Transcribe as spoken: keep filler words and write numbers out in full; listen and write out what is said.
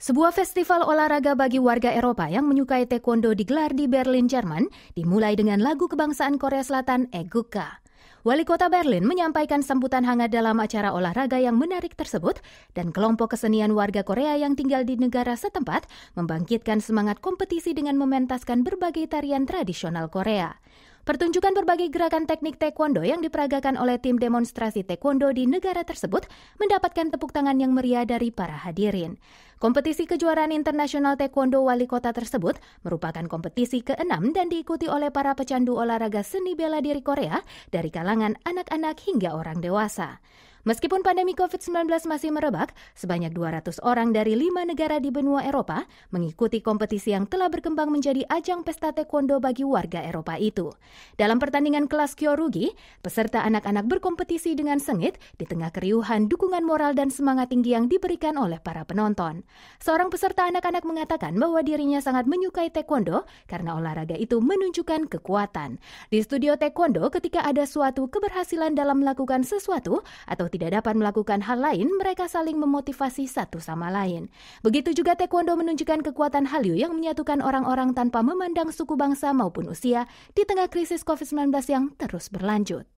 Sebuah festival olahraga bagi warga Eropa yang menyukai taekwondo digelar di Berlin, Jerman, dimulai dengan lagu kebangsaan Korea Selatan, Aegukka. Wali kota Berlin menyampaikan sambutan hangat dalam acara olahraga yang menarik tersebut, dan kelompok kesenian warga Korea yang tinggal di negara setempat membangkitkan semangat kompetisi dengan mementaskan berbagai tarian tradisional Korea. Pertunjukan berbagai gerakan teknik taekwondo yang diperagakan oleh tim demonstrasi taekwondo di negara tersebut mendapatkan tepuk tangan yang meriah dari para hadirin. Kompetisi kejuaraan internasional taekwondo wali kota tersebut merupakan kompetisi keenam dan diikuti oleh para pecandu olahraga seni bela diri Korea dari kalangan anak-anak hingga orang dewasa. Meskipun pandemi covid sembilan belas masih merebak, sebanyak dua ratus orang dari lima negara di benua Eropa mengikuti kompetisi yang telah berkembang menjadi ajang pesta taekwondo bagi warga Eropa itu. Dalam pertandingan kelas kyorugi, peserta anak-anak berkompetisi dengan sengit di tengah keriuhan dukungan moral dan semangat tinggi yang diberikan oleh para penonton. Seorang peserta anak-anak mengatakan bahwa dirinya sangat menyukai taekwondo karena olahraga itu menunjukkan kekuatan. Di studio taekwondo, ketika ada suatu keberhasilan dalam melakukan sesuatu atau tidak dapat melakukan hal lain, mereka saling memotivasi satu sama lain. Begitu juga taekwondo menunjukkan kekuatan Hallyu yang menyatukan orang-orang tanpa memandang suku bangsa maupun usia di tengah krisis covid sembilan belas yang terus berlanjut.